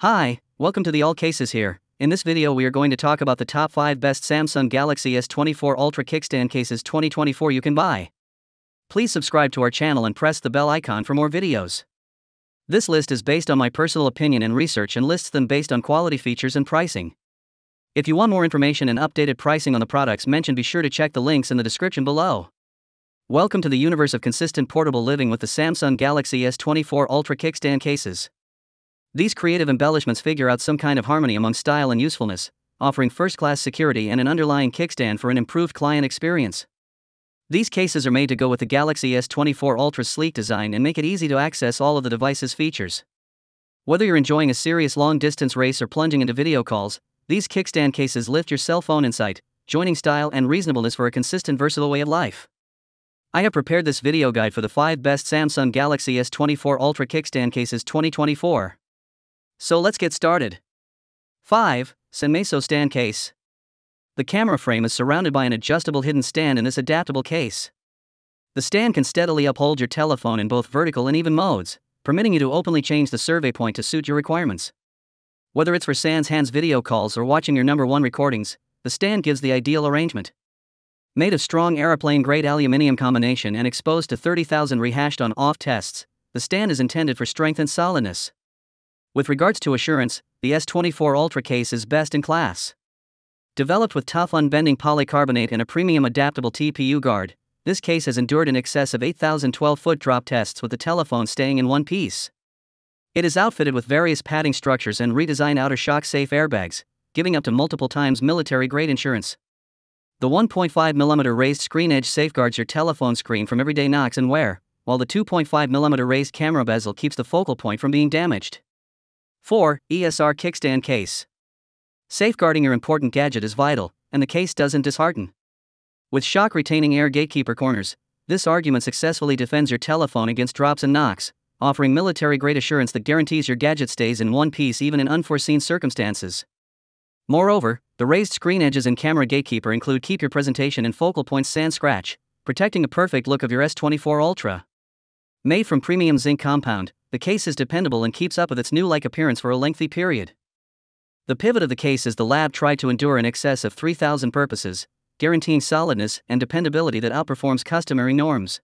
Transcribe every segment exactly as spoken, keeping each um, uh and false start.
Hi, welcome to the All Cases here. In this video we are going to talk about the top five best Samsung Galaxy S twenty-four Ultra kickstand cases twenty twenty-four you can buy. Please subscribe to our channel and press the bell icon for more videos. This list is based on my personal opinion and research and lists them based on quality, features and pricing. If you want more information and updated pricing on the products mentioned, be sure to check the links in the description below. Welcome to the universe of consistent portable living with the Samsung Galaxy S twenty-four Ultra kickstand cases. These creative embellishments figure out some kind of harmony among style and usefulness, offering first-class security and an underlying kickstand for an improved client experience. These cases are made to go with the Galaxy S twenty-four Ultra's sleek design and make it easy to access all of the device's features. Whether you're enjoying a serious long-distance race or plunging into video calls, these kickstand cases lift your cell phone in sight, joining style and reasonableness for a consistent, versatile way of life. I have prepared this video guide for the five best Samsung Galaxy S twenty-four Ultra kickstand cases twenty twenty-four. So let's get started. five. Cenmaso stand case. The camera frame is surrounded by an adjustable hidden stand in this adaptable case. The stand can steadily uphold your telephone in both vertical and even modes, permitting you to openly change the survey point to suit your requirements. Whether it's for sans hands video calls or watching your number one recordings, the stand gives the ideal arrangement. Made of strong aeroplane-grade aluminum combination and exposed to thirty thousand rehashed on-off tests, the stand is intended for strength and solidness. With regards to assurance, the S twenty-four Ultra case is best in class. Developed with tough unbending polycarbonate and a premium adaptable T P U guard, this case has endured in excess of eight thousand twelve-foot drop tests with the telephone staying in one piece. It is outfitted with various padding structures and redesigned outer shock-safe airbags, giving up to multiple times military-grade insurance. The one point five millimeter raised screen edge safeguards your telephone screen from everyday knocks and wear, while the two point five millimeter raised camera bezel keeps the focal point from being damaged. four. E S R kickstand case. Safeguarding your important gadget is vital, and the case doesn't dishearten. With shock-retaining air gatekeeper corners, this argument successfully defends your telephone against drops and knocks, offering military-grade assurance that guarantees your gadget stays in one piece even in unforeseen circumstances. Moreover, the raised screen edges and camera gatekeeper include keep your presentation and focal points sans scratch, protecting a perfect look of your S twenty-four Ultra. Made from premium zinc compound, the case is dependable and keeps up with its new-like appearance for a lengthy period. The pivot of the case is the lab tried to endure in excess of three thousand purposes, guaranteeing solidness and dependability that outperforms customary norms.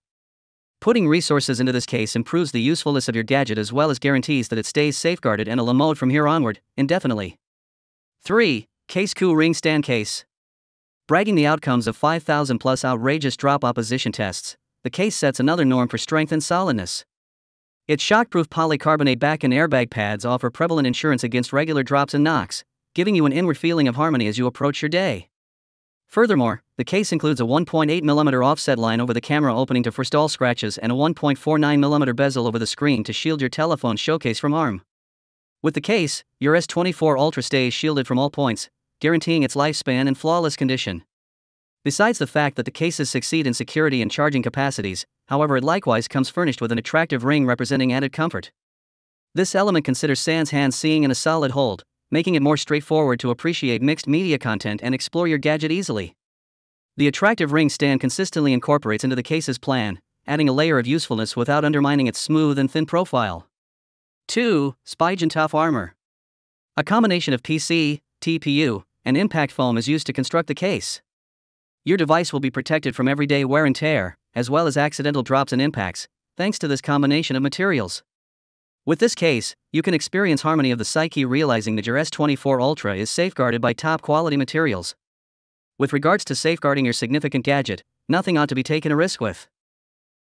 Putting resources into this case improves the usefulness of your gadget as well as guarantees that it stays safeguarded and a la mode from here onward, indefinitely. three. Case Koo ring stand case. Bragging the outcomes of five thousand plus outrageous drop opposition tests, the case sets another norm for strength and solidness. Its shockproof polycarbonate back and airbag pads offer prevalent insurance against regular drops and knocks, giving you an inward feeling of harmony as you approach your day. Furthermore, the case includes a one point eight millimeter offset line over the camera opening to forestall scratches and a one point four nine millimeter bezel over the screen to shield your telephone showcase from harm. With the case, your S twenty-four Ultra stays shielded from all points, guaranteeing its lifespan in flawless condition. Besides the fact that the cases succeed in security and charging capacities, however, it likewise comes furnished with an attractive ring representing added comfort. This element considers sans hands seeing and a solid hold, making it more straightforward to appreciate mixed media content and explore your gadget easily. The attractive ring stand consistently incorporates into the case's plan, adding a layer of usefulness without undermining its smooth and thin profile. two. Spigen Tough Armor. A combination of P C, T P U, and impact foam is used to construct the case. Your device will be protected from everyday wear and tear, as well as accidental drops and impacts, thanks to this combination of materials. With this case, you can experience harmony of the psyche, realizing that your S twenty-four Ultra is safeguarded by top-quality materials. With regards to safeguarding your significant gadget, nothing ought to be taken a risk with.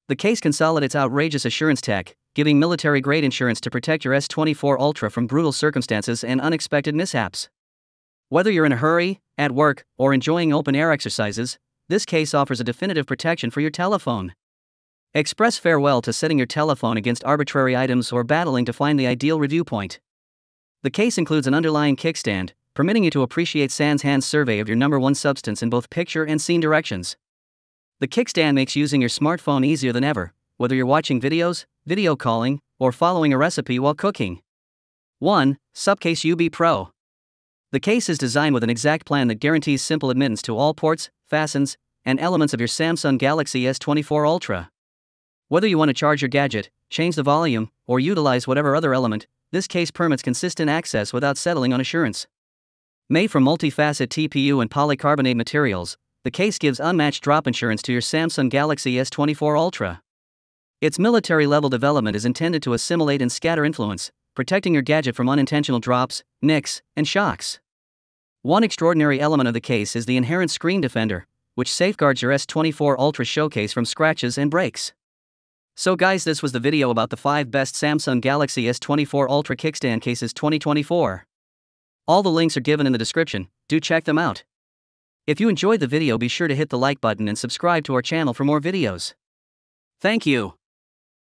The case consolidates outrageous assurance tech, giving military-grade insurance to protect your S twenty-four Ultra from brutal circumstances and unexpected mishaps. Whether you're in a hurry, at work, or enjoying open-air exercises, this case offers a definitive protection for your telephone. Express farewell to setting your telephone against arbitrary items or battling to find the ideal review point. The case includes an underlying kickstand, permitting you to appreciate sans hands survey of your number one substance in both picture and scene directions. The kickstand makes using your smartphone easier than ever, whether you're watching videos, video calling, or following a recipe while cooking. one. Supcase U B Pro. The case is designed with an exact plan that guarantees simple admittance to all ports, fastens, and elements of your Samsung Galaxy S twenty-four Ultra. Whether you want to charge your gadget, change the volume, or utilize whatever other element, this case permits consistent access without settling on assurance. Made from multifaceted T P U and polycarbonate materials, the case gives unmatched drop insurance to your Samsung Galaxy S twenty-four Ultra. Its military-level development is intended to assimilate and scatter influence, protecting your gadget from unintentional drops, nicks, and shocks. One extraordinary element of the case is the inherent screen defender, which safeguards your S twenty-four Ultra showcase from scratches and breaks. So guys, this was the video about the five best Samsung Galaxy S twenty-four Ultra kickstand cases twenty twenty-four. All the links are given in the description, do check them out. If you enjoyed the video, be sure to hit the like button and subscribe to our channel for more videos. Thank you.